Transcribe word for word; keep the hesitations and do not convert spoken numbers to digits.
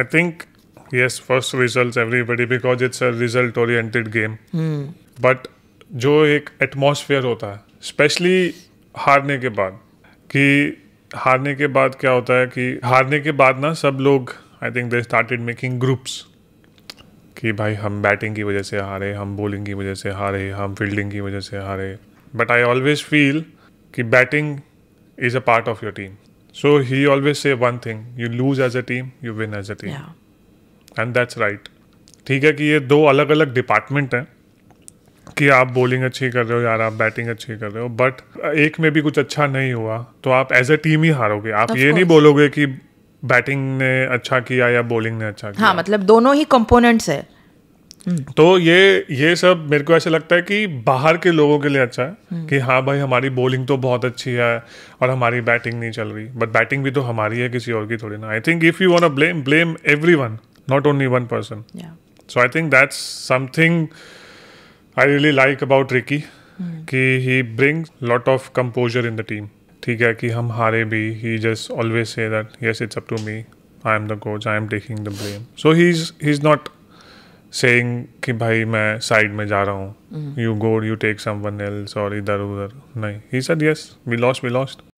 I think, yes, first results everybody, because it's a result oriented game. hmm. But जो एक atmosphere होता है specially हारने के बाद, कि हारने के बाद क्या होता है कि हारने के बाद ना सब लोग I think they started making groups कि भाई हम बैटिंग की वजह से हारे, हम बॉलिंग की वजह से हारे, हम फील्डिंग की वजह से हारे. बट आई ऑलवेज फील कि batting is a part of your team. So he always say one thing, you lose as a team, you win as a team, and that's right. ठीक है कि ये दो अलग अलग डिपार्टमेंट हैं कि आप बॉलिंग अच्छी कर रहे हो यार, आप बैटिंग अच्छी कर रहे हो, बट एक में भी कुछ अच्छा नहीं हुआ तो आप एज अ टीम ही हारोगे. आप of ये course. नहीं बोलोगे कि बैटिंग ने अच्छा किया या बॉलिंग ने अच्छा किया. हाँ, मतलब दोनों ही कंपोनेंट्स है. तो ये ये सब मेरे को ऐसा लगता है कि बाहर के लोगों के लिए अच्छा है कि हाँ भाई हमारी बॉलिंग तो बहुत अच्छी है और हमारी बैटिंग नहीं चल रही, बट बैटिंग भी तो हमारी है, किसी और की थोड़ी ना. I think if you want to blame blame everyone, not only one person. So I think that's something I really like about Ricky, कि he brings lot of composure in the team. ठीक है कि हम हारे भी, he just always say that yes it's up to me, I am the coach, I am taking the blame. So he is he is not saying कि भाई मैं side में जा रहा हूँ, you go, you take someone else, और इधर उधर नहीं. He said yes we lost we lost